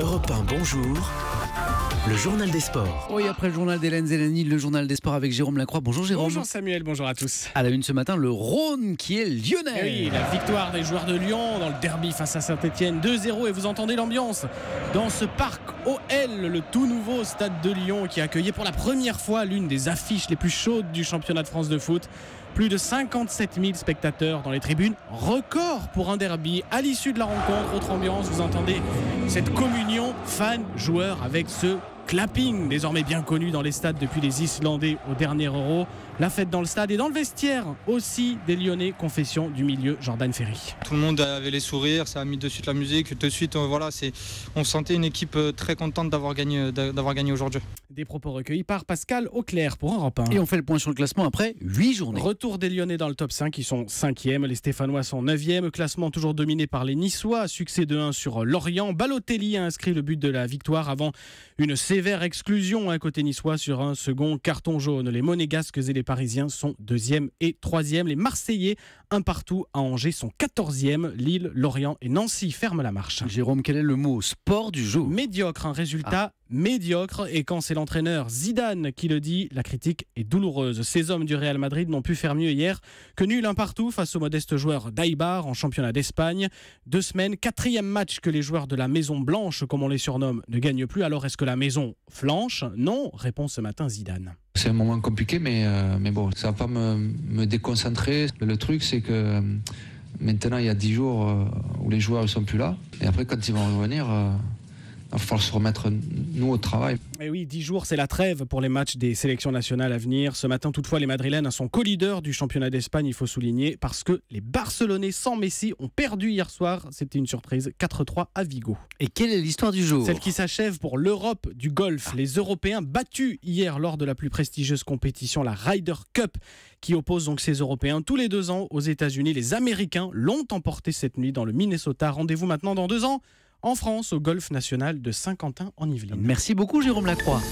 Europe 1, bonjour. Le journal des sports. Oui, après le journal d'Hélène Zeleny, le journal des sports avec Jérôme Lacroix. Bonjour Jérôme. Bonjour Samuel, bonjour à tous. À la une ce matin, le Rhône qui est lyonnais. Et oui, la victoire des joueurs de Lyon dans le derby face à Saint-Etienne, 2-0, et vous entendez l'ambiance dans ce parc OL, le tout nouveau stade de Lyon qui accueillait pour la première fois l'une des affiches les plus chaudes du championnat de France de foot. Plus de 57 000 spectateurs dans les tribunes, record pour un derby. À l'issue de la rencontre, autre ambiance, vous entendez cette communion fan-joueur avec ce clapping désormais bien connu dans les stades depuis les Islandais au dernier Euro. La fête dans le stade et dans le vestiaire aussi des Lyonnais, confession du milieu Jordan Ferry. Tout le monde avait les sourires, ça a mis de suite la musique, de suite voilà, on sentait une équipe très contente d'avoir gagné aujourd'hui. Des propos recueillis par Pascal Auclair pour Europe 1. Et on fait le point sur le classement après 8 journées. Retour des Lyonnais dans le top 5, ils sont 5e, les Stéphanois sont 9e, classement toujours dominé par les Niçois, succès de 1 sur Lorient. Balotelli a inscrit le but de la victoire avant une sévère exclusion à côté niçois sur un second carton jaune. Les Monégasques et les Parisiens sont 2e et 3e. Les Marseillais, 1 partout à Angers, sont 14e. Lille, Lorient et Nancy ferment la marche. Jérôme, quel est le mot sport du jour? Médiocre, un résultat médiocre. Et quand c'est l'entraîneur Zidane qui le dit, la critique est douloureuse. Ces hommes du Real Madrid n'ont pu faire mieux hier que nul 1 partout face au modeste joueur d'Aibar en championnat d'Espagne. 2 semaines, 4e match que les joueurs de la Maison Blanche, comme on les surnomme, ne gagnent plus. Alors est-ce que la Maison flanche? Non, répond ce matin Zidane. C'est un moment compliqué, mais bon, ça ne va pas me déconcentrer. Le truc, c'est que maintenant, il y a 10 jours où les joueurs ne sont plus là. Et après, quand ils vont revenir, il va falloir se remettre, nous, au travail. Et oui, 10 jours, c'est la trêve pour les matchs des sélections nationales à venir. Ce matin, toutefois, les Madrilènes sont co-leaders du championnat d'Espagne, il faut souligner, parce que les Barcelonais sans Messi ont perdu hier soir. C'était une surprise, 4-3 à Vigo. Et quelle est l'histoire du jour? Celle qui s'achève pour l'Europe du golf. Les Européens battus hier lors de la plus prestigieuse compétition, la Ryder Cup, qui oppose donc ces Européens tous les 2 ans aux États-Unis. Les Américains l'ont emporté cette nuit dans le Minnesota. Rendez-vous maintenant dans 2 ans. En France, au Golf national de Saint-Quentin-en-Yvelines. Merci beaucoup Jérôme Lacroix.